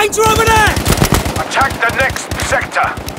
Danger over there! Attack the next sector!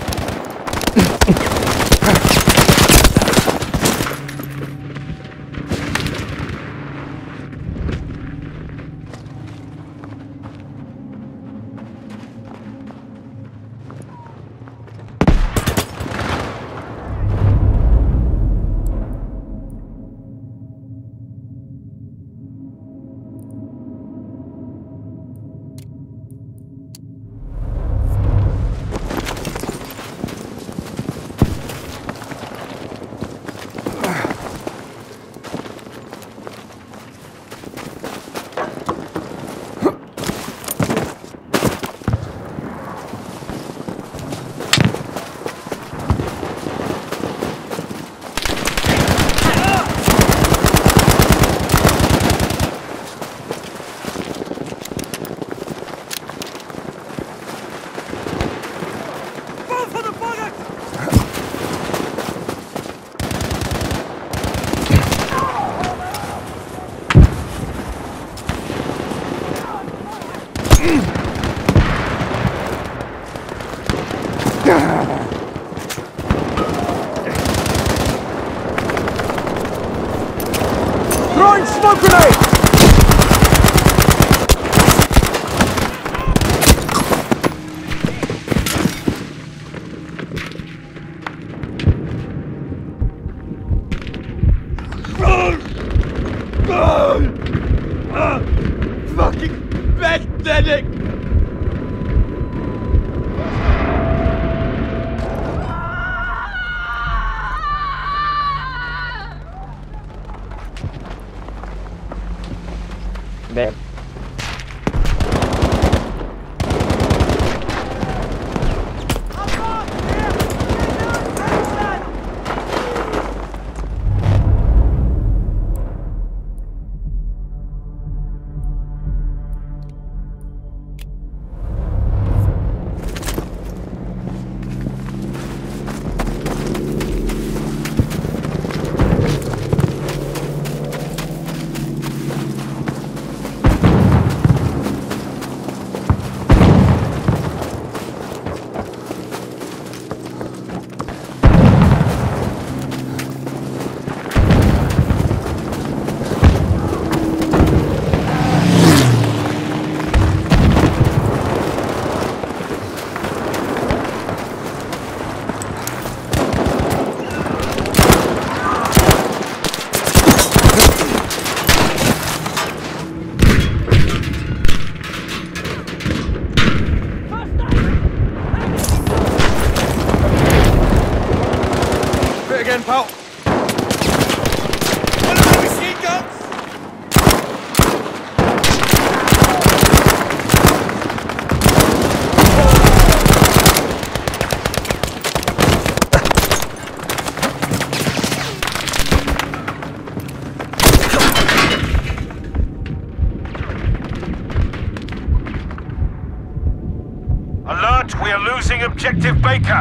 Objective Baker.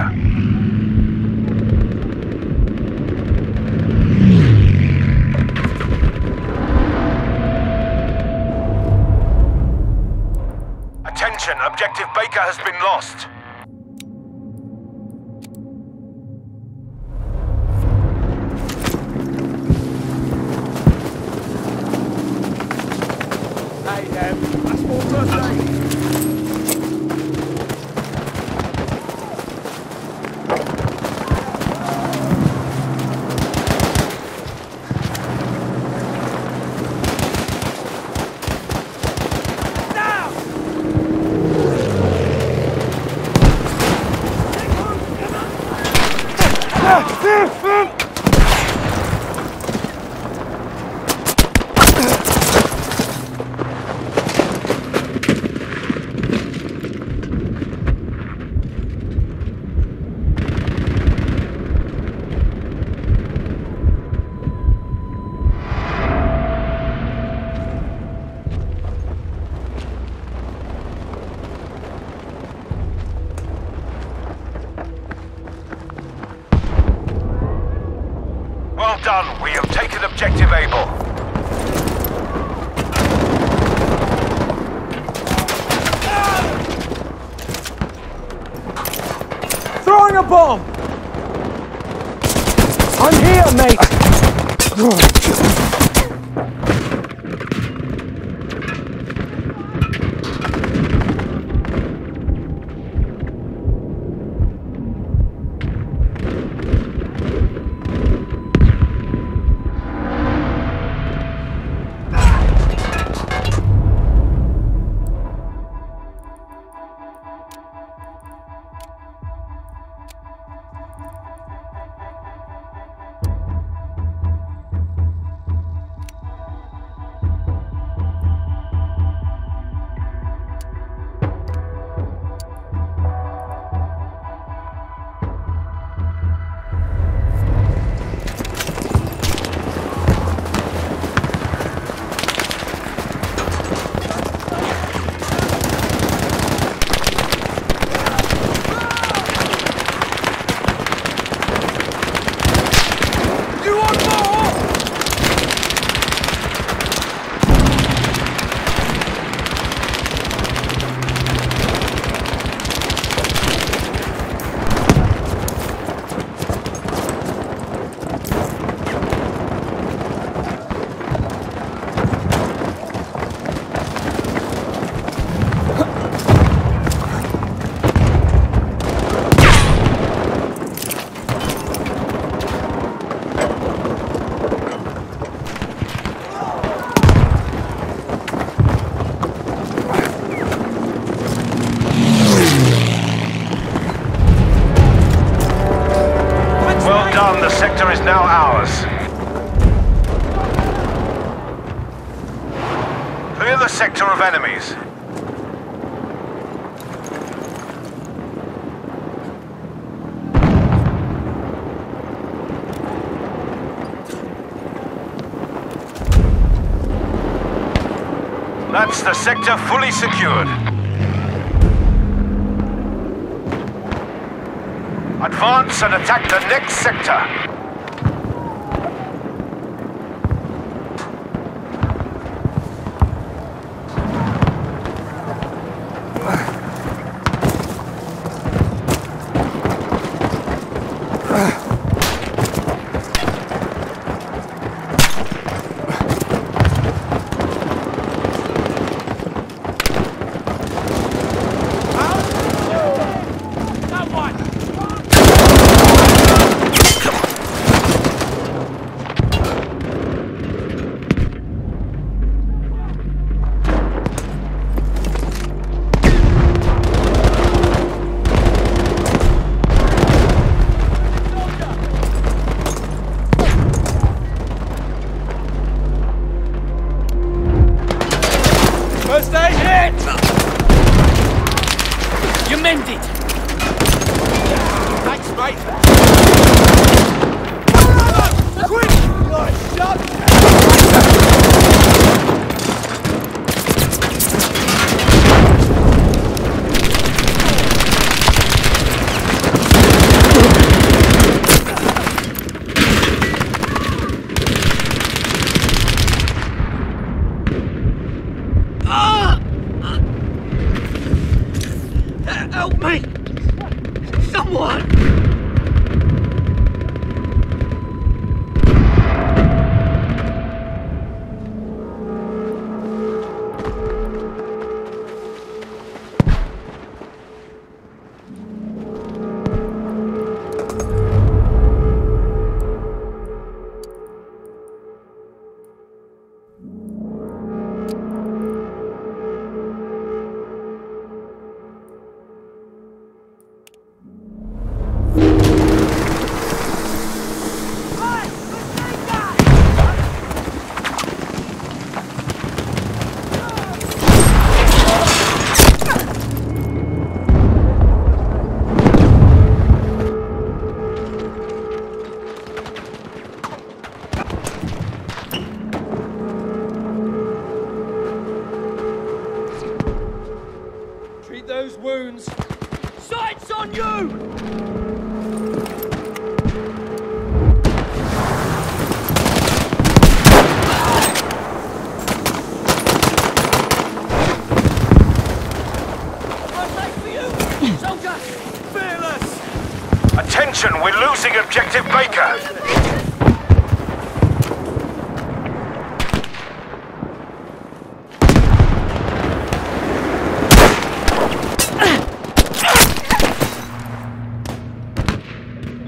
Attention, Objective Baker has been lost. Done. We have taken Objective Able. a bomb! I'm here, mate! The sector is now ours. Clear the sector of enemies. That's the sector fully secured. Advance and attack the next sector. Soldier! Fearless! Attention, we're losing objective Baker.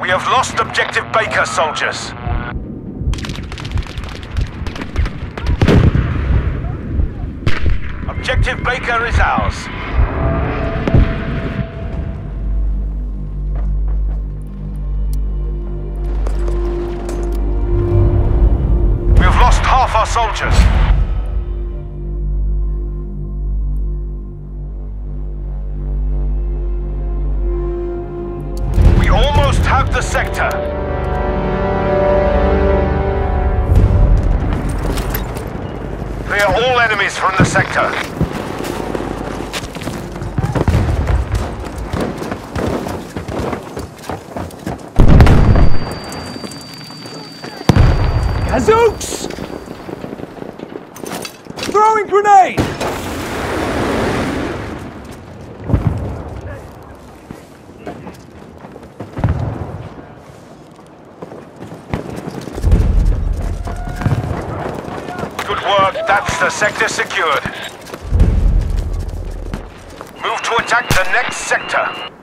We have lost objective Baker, soldiers. Objective Baker is ours. We have lost half our soldiers. Have the sector. They are all enemies from the sector. Gazooks! Throwing grenade! That's the sector secured. Move to attack the next sector.